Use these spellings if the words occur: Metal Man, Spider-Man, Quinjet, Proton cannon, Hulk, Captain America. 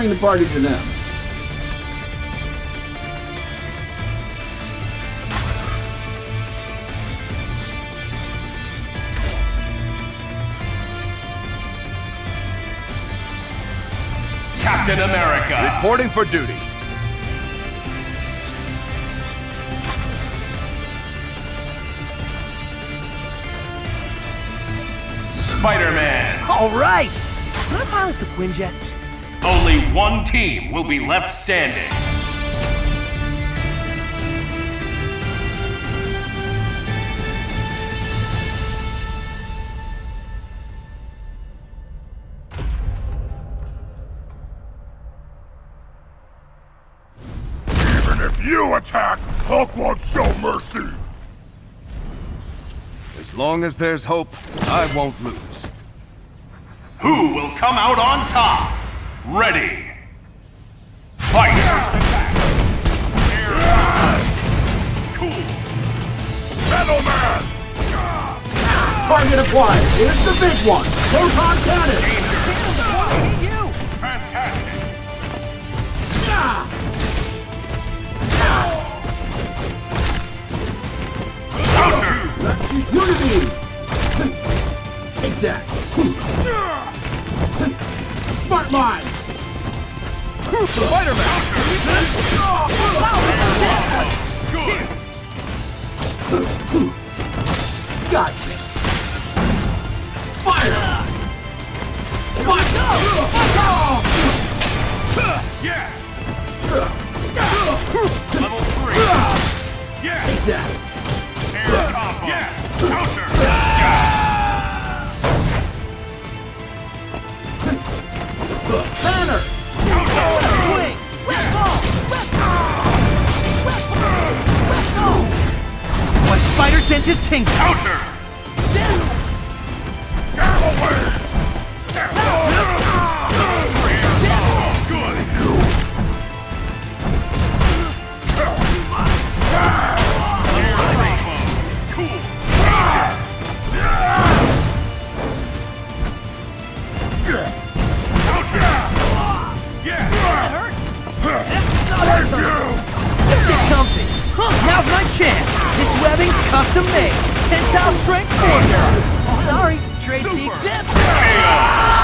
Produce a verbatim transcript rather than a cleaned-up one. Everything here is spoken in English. bring the party to them. Captain America! Reporting for duty. Spider-Man! All right! Can I pilot the Quinjet? Only one team will be left standing. Even if you attack, Hulk won't show mercy. As long as there's hope, I won't lose. Who will come out on top? Ready! Fight! First attack! Air. Cool! Metal Man! Target acquired! Here's the big one! Proton cannon! You! Fantastic! Counter! Let's use unity! Take that! Smart line! Spider-Man! Good! Gotcha! Fire! Fire! Yes! Level three! Yes! Take that! Air combo! Yes! Counter! Banner! Swing! West Hall! West Hall! West Hall! West Hall! My spider senses tingle! Counter! Down! Get away! Get away! Good! Cool! Now's my chance! This webbing's custom made! Tensile strength formula! Sorry, trade secret.